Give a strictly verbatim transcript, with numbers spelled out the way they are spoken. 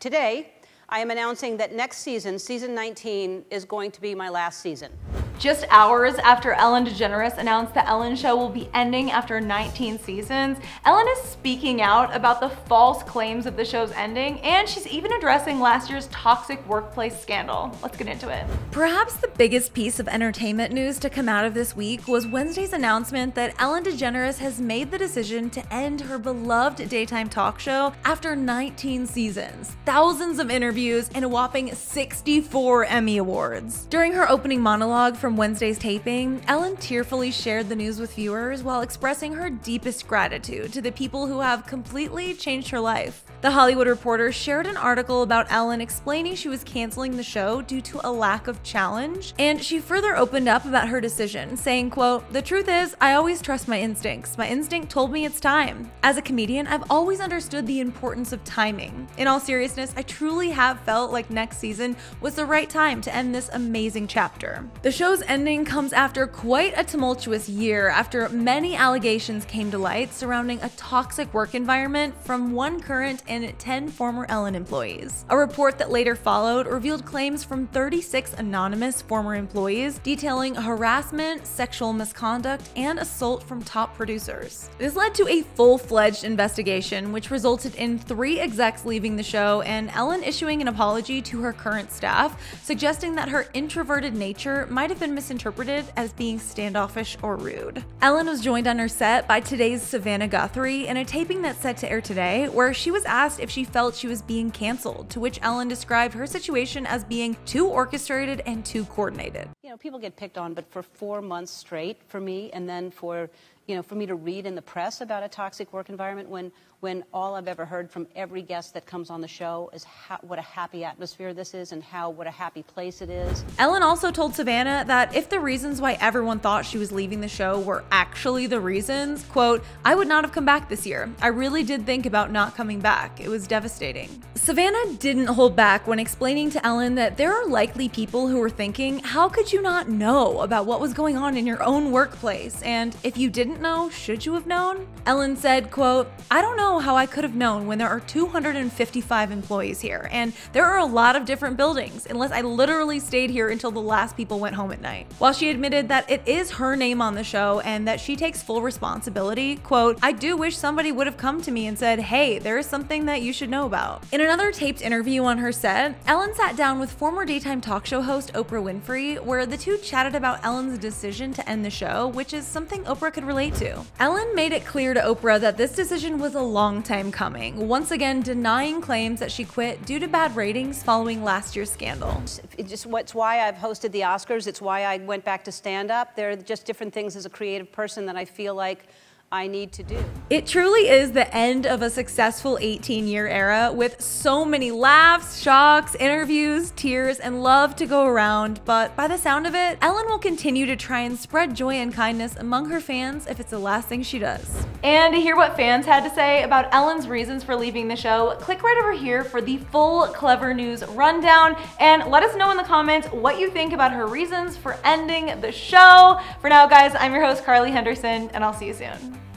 Today, I am announcing that next season, season nineteen, is going to be my last season. Just hours after Ellen DeGeneres announced The Ellen Show will be ending after nineteen seasons, Ellen is speaking out about the false claims of the show's ending, and she's even addressing last year's toxic workplace scandal. Let's get into it. Perhaps the biggest piece of entertainment news to come out of this week was Wednesday's announcement that Ellen DeGeneres has made the decision to end her beloved daytime talk show after nineteen seasons, thousands of interviews, and a whopping sixty-four Emmy Awards. During her opening monologue from From Wednesday's taping, Ellen tearfully shared the news with viewers while expressing her deepest gratitude to the people who have completely changed her life. The Hollywood Reporter shared an article about Ellen explaining she was canceling the show due to a lack of challenge, and she further opened up about her decision, saying, quote, "The truth is, I always trust my instincts. My instinct told me it's time. As a comedian, I've always understood the importance of timing. In all seriousness, I truly have felt like next season was the right time to end this amazing chapter." The show's ending comes after quite a tumultuous year, after many allegations came to light surrounding a toxic work environment from one current and ten former Ellen employees. A report that later followed revealed claims from thirty-six anonymous former employees detailing harassment, sexual misconduct, and assault from top producers. This led to a full-fledged investigation, which resulted in three execs leaving the show and Ellen issuing an apology to her current staff, suggesting that her introverted nature might have been misinterpreted as being standoffish or rude. Ellen was joined on her set by Today's Savannah Guthrie in a taping that's set to air today, where she was asked asked if she felt she was being canceled, to which Ellen described her situation as being too orchestrated and too coordinated. You know, people get picked on, but for four months straight for me, and then for, you know, for me to read in the press about a toxic work environment when, when all I've ever heard from every guest that comes on the show is how, what a happy atmosphere this is and how, what a happy place it is. Ellen also told Savannah that if the reasons why everyone thought she was leaving the show were actually the reasons, quote, "I would not have come back this year. I really did think about not coming back. It was devastating." Savannah didn't hold back when explaining to Ellen that there are likely people who were thinking, how could you not know about what was going on in your own workplace? And if you didn't know, should you have known? Ellen said, quote, "I don't know how I could have known when there are two hundred fifty-five employees here, and there are a lot of different buildings, unless I literally stayed here until the last people went home at night." While she admitted that it is her name on the show and that she takes full responsibility, quote, "I do wish somebody would have come to me and said, hey, there is something that you should know about." In another taped interview on her set, Ellen sat down with former daytime talk show host Oprah Winfrey, where the two chatted about Ellen's decision to end the show, which is something Oprah could relate to. Ellen made it clear to Oprah that this decision was a long time coming, once again denying claims that she quit due to bad ratings following last year's scandal. It's just what's why I've hosted the Oscars, it's why I went back to stand-up. There are just different things as a creative person that I feel like I need to do. It truly is the end of a successful eighteen year era, with so many laughs, shocks, interviews, tears, and love to go around. But by the sound of it, Ellen will continue to try and spread joy and kindness among her fans if it's the last thing she does. And to hear what fans had to say about Ellen's reasons for leaving the show, click right over here for the full Clevver News rundown, and let us know in the comments what you think about her reasons for ending the show. For now, guys, I'm your host, Carly Henderson, and I'll see you soon.